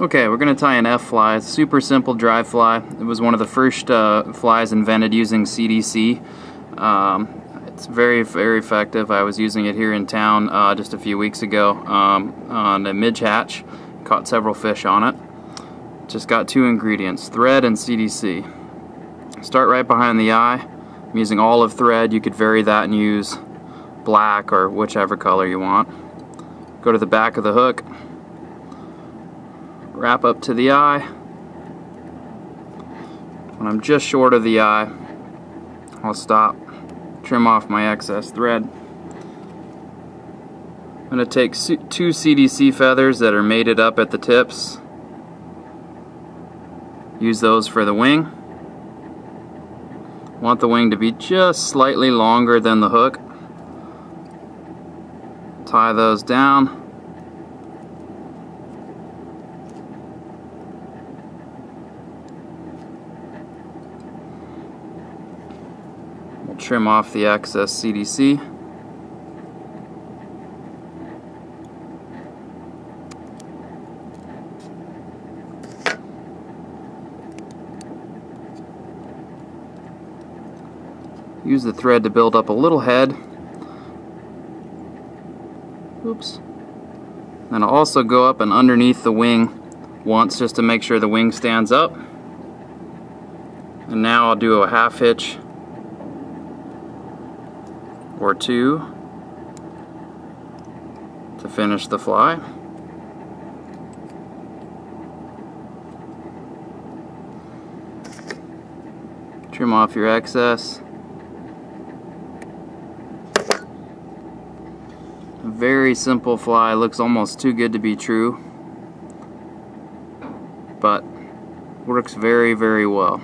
Okay, we're going to tie an F-Fly, super simple dry fly. It was one of the first flies invented using CDC. It's very, very effective. I was using it here in town just a few weeks ago on a midge hatch. Caught several fish on it. Just got two ingredients, thread and CDC. Start right behind the eye. I'm using olive thread. You could vary that and use black or whichever color you want. Go to the back of the hook. Wrap up to the eye. When I'm just short of the eye, I'll stop, trim off my excess thread. I'm going to take two CDC feathers that are mated up at the tips, use those for the wing. Want the wing to be just slightly longer than the hook. Tie those down. Trim off the excess CDC. Use the thread to build up a little head. Oops. Then I'll also go up and underneath the wing once just to make sure the wing stands up. And now I'll do a half hitch or two to finish the fly. Trim off your excess. A very simple fly, looks almost too good to be true, but works very, very well.